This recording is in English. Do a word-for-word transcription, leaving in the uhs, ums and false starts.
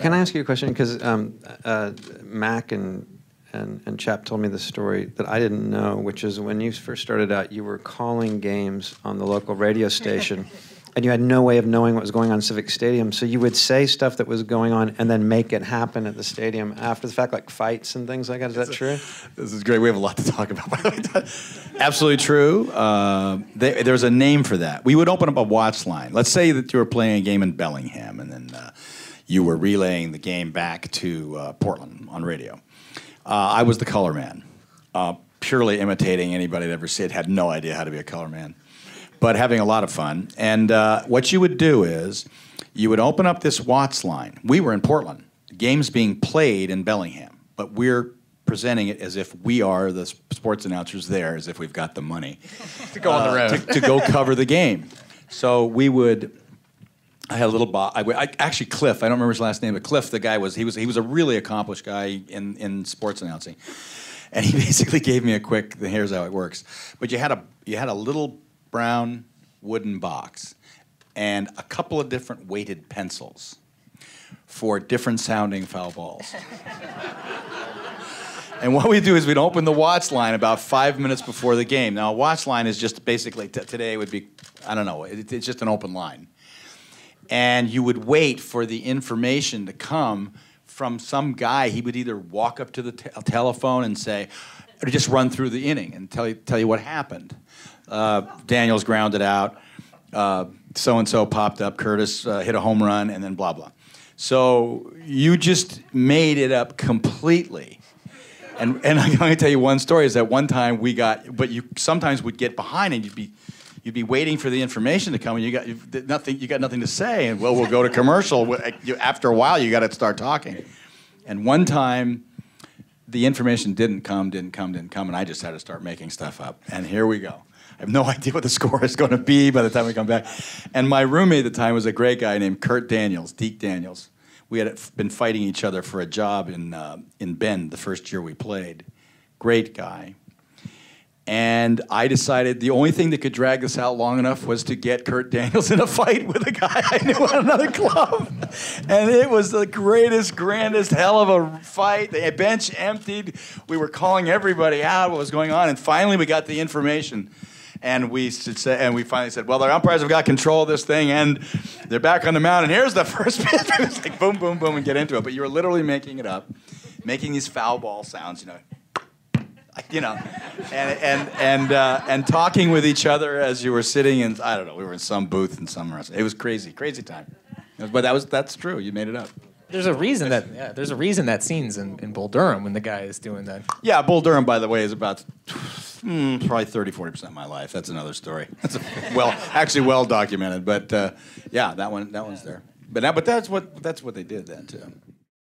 Can I ask you a question? Because um, uh, Mac and, and and Chap told me this story that I didn't know, which is when you first started out, you were calling games on the local radio station, and you had no way of knowing what was going on in Civic Stadium. So you would say stuff that was going on and then make it happen at the stadium after the fact, like fights and things like that. Is that it's true? A, this is great. We have a lot to talk about. Absolutely true. Uh, they, there's a name for that. We would open up a Watts line. Let's say that you were playing a game in Bellingham, and then uh, you were relaying the game back to uh, Portland on radio. Uh, I was the color man, uh, purely imitating anybody that ever said had no idea how to be a color man, but having a lot of fun. And uh, what you would do is you would open up this Watts line. We were in Portland. The game's being played in Bellingham, but we're presenting it as if we are the sports announcers there, as if we've got the money to go uh, on the road to, to go cover the game. So we would. I had a little bo I, I, actually, Cliff, I don't remember his last name, but Cliff, the guy was, he was, he was a really accomplished guy in, in sports announcing. And he basically gave me a quick, here's how it works. But you had a, you had a little brown wooden box and a couple of different weighted pencils for different sounding foul balls. And what we do is we'd open the Watts line about five minutes before the game. Now, a Watts line is just basically, t today would be, I don't know, it, it's just an open line. And you would wait for the information to come from some guy. He would either walk up to the te telephone and say, or just run through the inning and tell you, tell you what happened. Uh, Daniels grounded out, uh, so-and-so popped up, Curtis uh, hit a home run, and then blah, blah. So you just made it up completely. And, and I'm gonna tell you one story, is that one time we got, but you sometimes would get behind and you'd be, You'd be waiting for the information to come, and you got you've, nothing. You got nothing to say, and well, we'll go to commercial. After a while, you got to start talking. And one time, the information didn't come, didn't come, didn't come, and I just had to start making stuff up. And here we go. I have no idea what the score is going to be by the time we come back. And my roommate at the time was a great guy named Kurt Daniels, Deke Daniels. We had been fighting each other for a job in uh, in Bend the first year we played. Great guy. And I decided the only thing that could drag this out long enough was to get Kurt Daniels in a fight with a guy I knew at another club. And it was the greatest, grandest hell of a fight. The bench emptied. We were calling everybody out, what was going on. And finally, we got the information. And we, should say, and we finally said, well, the umpires have got control of this thing, and they're back on the mound. And here's the first pitch. It was like boom, boom, boom, and get into it. But you were literally making it up, making these foul ball sounds, you know. You know, and and and uh, and talking with each other as you were sitting in, I don't know, we were in some booth and somewhere else. It was crazy, crazy time. But that was that's true. You made it up. There's a reason that yeah, there's a reason that scene's in, in Bull Durham when the guy is doing that. Yeah, Bull Durham, by the way, is about mm, probably thirty, forty percent of my life. That's another story. That's a, well, actually, well documented. But uh, yeah, that one, that one's there. But that, but that's what that's what they did then too.